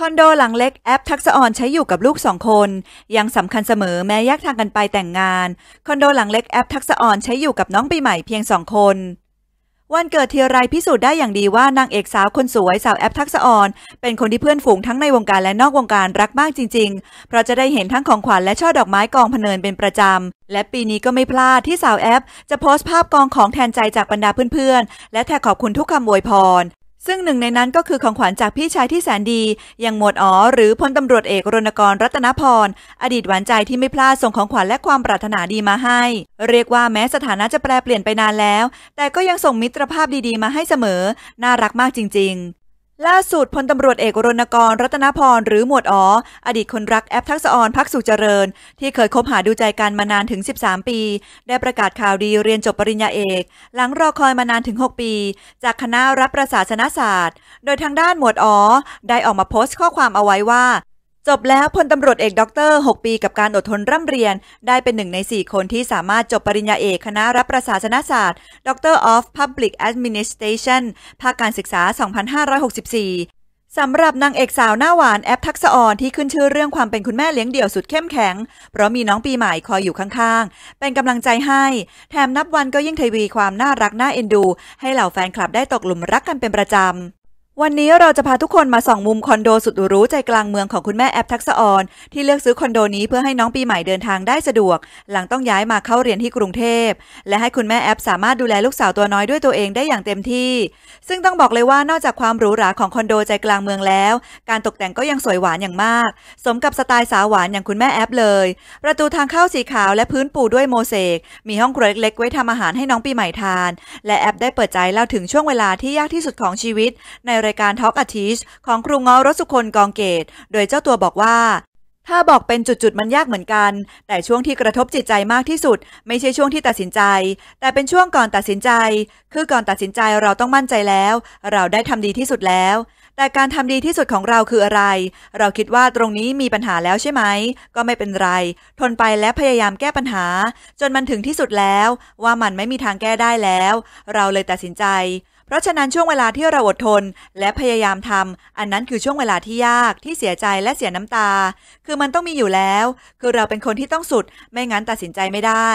คอนโดหลังเล็กแอปทักษะอ่อนใช้อยู่กับลูก2 คนยังสำคัญเสมอแม้แยกทางกันไปแต่งงานคอนโดหลังเล็กแอปทักษะอ่อนใช้อยู่กับน้องปีใหม่เพียง2 คนวันเกิดทีไรพิสูจน์ได้อย่างดีว่านางเอกสาวคนสวยสาวแอปทักษะอ่อนเป็นคนที่เพื่อนฝูงทั้งในวงการและนอกวงการรักมากจริงๆเพราะจะได้เห็นทั้งของขวัญและช่อดอกไม้กองพเนินเป็นประจำและปีนี้ก็ไม่พลาดที่สาวแอปจะโพสต์ภาพกองของแทนใจจากบรรดาเพื่อนๆและแท็กขอบคุณทุกคำอวยพรซึ่งหนึ่งในนั้นก็คือของขวัญจากพี่ชายที่แสนดีอย่างหมวดอ๋อหรือพลตำรวจเอกรณกรรัตนพรอดีตหวานใจที่ไม่พลาดส่งของขวัญและความปรารถนาดีมาให้เรียกว่าแม้สถานะจะแปรเปลี่ยนไปนานแล้วแต่ก็ยังส่งมิตรภาพดีๆมาให้เสมอน่ารักมากจริงๆล่าสุดพลตำรวจเอกรณกรรัตนพรหรือหมวดอ๋ออดีตคนรักแอปทักษะอ่อนภักสุขเจริญที่เคยคบหาดูใจกันมานานถึง13 ปีได้ประกาศข่าวดีเรียนจบปริญญาเอกหลังรอคอยมานานถึง6 ปีจากคณะรัฐประศาสนศาสตร์โดยทางด้านหมวดอ๋อได้ออกมาโพสต์ข้อความเอาไว้ว่าจบแล้วพลตำรวจเอกด็อกเตอร์6 ปีกับการอดทนร่ำเรียนได้เป็น1 ใน 4 คนที่สามารถจบปริญญาเอกคณะรัฐประศาสนศาสตร์ Doctor of Public Administration ภาคการศึกษา 2564 สำหรับนางเอกสาวหน้าหวานแอปทักษะอ่อนที่ขึ้นชื่อเรื่องความเป็นคุณแม่เลี้ยงเดี่ยวสุดเข้มแข็งเพราะมีน้องปีใหม่คอยอยู่ข้างๆเป็นกำลังใจให้แถมนับวันก็ยิ่งทวีความน่ารักน่าเอ็นดูให้เหล่าแฟนคลับได้ตกหลุมรักกันเป็นประจำวันนี้เราจะพาทุกคนมาส่องมุมคอนโดสุดหรูใจกลางเมืองของคุณแม่แอปทักษะอ่อนที่เลือกซื้อคอนโดนี้เพื่อให้น้องปีใหม่เดินทางได้สะดวกหลังต้องย้ายมาเข้าเรียนที่กรุงเทพและให้คุณแม่แอปสามารถดูแลลูกสาวตัวน้อยด้วยตัวเองได้อย่างเต็มที่ซึ่งต้องบอกเลยว่านอกจากความหรูหราของคอนโดใจกลางเมืองแล้วการตกแต่งก็ยังสวยหวานอย่างมากสมกับสไตล์สาวหวานอย่างคุณแม่แอปเลยประตูทางเข้าสีขาวและพื้นปูด้วยโมเสกมีห้องครัวเล็กๆไว้ทำอาหารให้น้องปีใหม่ทานและแอปได้เปิดใจเล่าถึงช่วงเวลาที่ยากที่สุดของชีวิตในรายการ Talk a Teach ของครูง้อรสสุคนกองเกตโดยเจ้าตัวบอกว่าถ้าบอกเป็นจุดๆมันยากเหมือนกันแต่ช่วงที่กระทบจิตใจมากที่สุดไม่ใช่ช่วงที่ตัดสินใจแต่เป็นช่วงก่อนตัดสินใจคือก่อนตัดสินใจเราต้องมั่นใจแล้วเราได้ทำดีที่สุดแล้วแต่การทำดีที่สุดของเราคืออะไรเราคิดว่าตรงนี้มีปัญหาแล้วใช่ไหมก็ไม่เป็นไรทนไปและพยายามแก้ปัญหาจนมันถึงที่สุดแล้วว่ามันไม่มีทางแก้ได้แล้วเราเลยตัดสินใจเพราะฉะนั้นช่วงเวลาที่เราอดทนและพยายามทำอันนั้นคือช่วงเวลาที่ยากที่เสียใจและเสียน้ำตาคือมันต้องมีอยู่แล้วคือเราเป็นคนที่ต้องสุดไม่งั้นตัดสินใจไม่ได้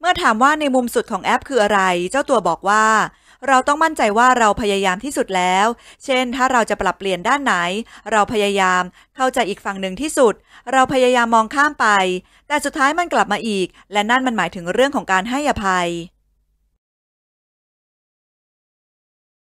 เมื่อถามว่าในมุมสุดของแอปคืออะไรเจ้าตัวบอกว่าเราต้องมั่นใจว่าเราพยายามที่สุดแล้วเช่นถ้าเราจะปรับเปลี่ยนด้านไหนเราพยายามเข้าใจอีกฝั่งหนึ่งที่สุดเราพยายามมองข้ามไปแต่สุดท้ายมันกลับมาอีกและนั่นมันหมายถึงเรื่องของการให้อภัย